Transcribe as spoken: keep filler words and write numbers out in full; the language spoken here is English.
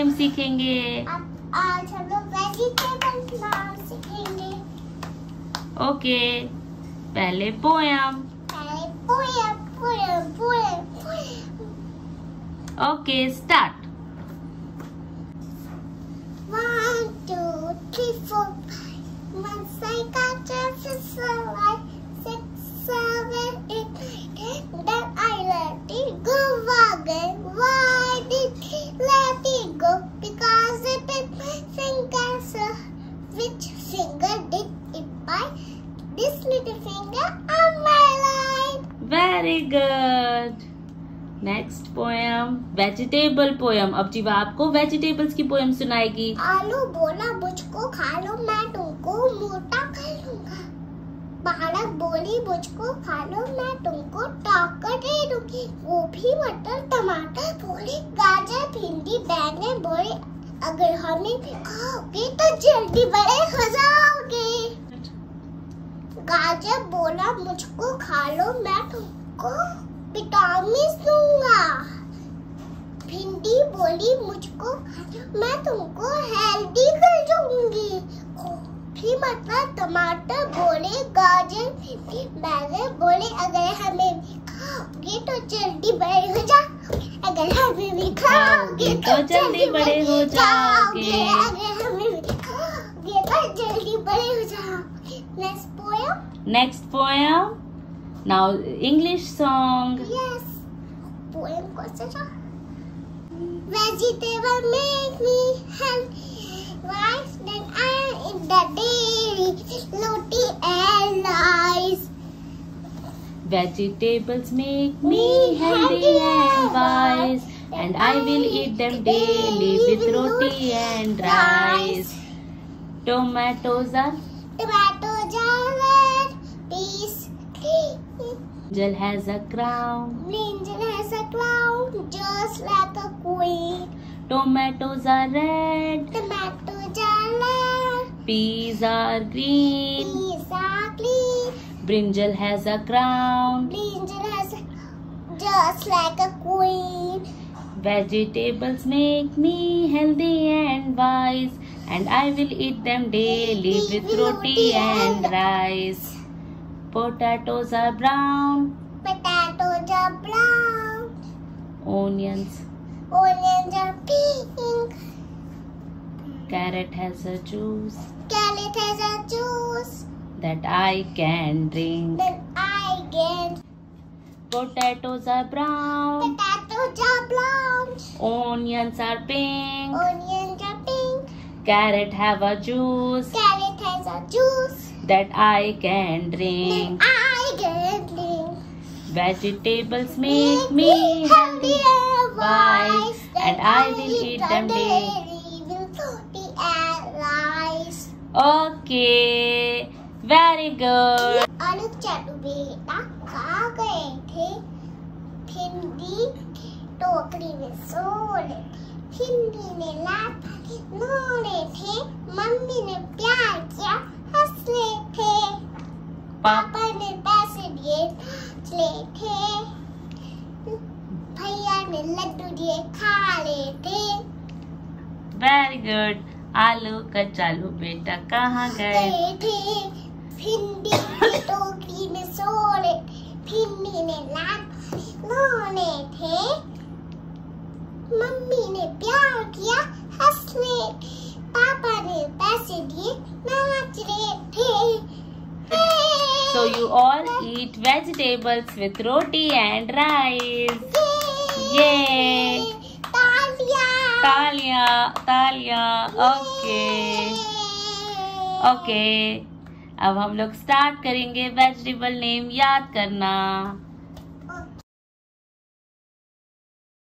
Name सीखेंगे। अब आज हम लोग वेजिटेबल नाम सीखेंगे। ओके, पहले पोयम। पहले poem poem poem. Okay, start. one, two, three, four, five. My cycle drives a slide. six, seven, eight, nine, ten. Then I let it go again. Why did I let it go? Because I bit my finger. So which finger did it bite? This little finger on my line. Very good. Next poem vegetable poem. अब जीवा आपको vegetables की poem सुनाएगी। आलू बोला मुझको खा लो, मैं तुमको मोटा कर लूंगा। पालक बोली मुझको खा लो, मैं तुमको टॉकर दे दूंगी। गोभी मटर टमाटर बोली गाजर भिंडी बैंगन बोली अगर हमें खाओगे तो जल्दी बड़े हो जाओगे। गाजर बोला मुझको खा लो, मैं तुमको विटामिन दूंगा। भिंडी बोली मुझको मैं तुमको हेल्दी कर दूंगी। गोभी मतलब टमाटर बोले गाजर भिंडी बैंगन बोले अगर हमें खाओगे तो जल्दी बड़े हो जाओगे। अगर हमें भी खाओगे तो जल्दी बड़े हो जाओगे। अगर हमें भी खाओगे तो जल्दी बड़े हो जाओगे। Next poem. Next poem. Now English song. Yes. Poem question. Vegetable make me healthy. Rice that I in the dairy. Loti and rice. Vegetables make me healthy and wise, and I will eat them daily with roti and rice. Tomatoes are. Tomatoes are red. Peas. Angel has a crown. Angel has a crown, just like a queen. Tomatoes are red. Tomatoes are red. Peas are green. Peas are green. Brinjal has a crown. Brinjal has a crown, just like a queen. Vegetables make me healthy and wise, and I will eat them daily with roti and rice. Potatoes are brown. Potatoes are brown. Onions. Onions are pink. Carrot has a juice. Carrot has a juice that I can drink. That I can. Potatoes are brown. Potatoes are brown. Onions are pink. Onions are pink. Carrot have a juice. Carrot has a juice that I can drink. I can drink. Vegetables make, make me healthy and wise, and I will eat them daily with roti and rice. Okay, very good. Aluk Chatu beta kha gaye the, भिंडी टोकरी में सो रहे थे, भिंडी ने लात मारी, रोने थे, मम्मी ने प्यार किया, हंसले थे, पापा ने पैसे दिए, चले थे, भैया ने लड्डू दिए, खा ले थे। Very good. आलू का चालू बेटा कहाँ गए थे? भिंडी की टोकरी में सो रहे थे, भिंडी ने लात रोने थे, मम्मी ने प्यार किया, हंसले, पापा ने पैसे दिए, नाच रहे थे। So you all eat vegetables with roti and rice. Yay! Yay. Talia. Talia. Talia. Okay. Okay. अब हम लोग स्टार्ट करेंगे वेजिटेबल नेम याद करना।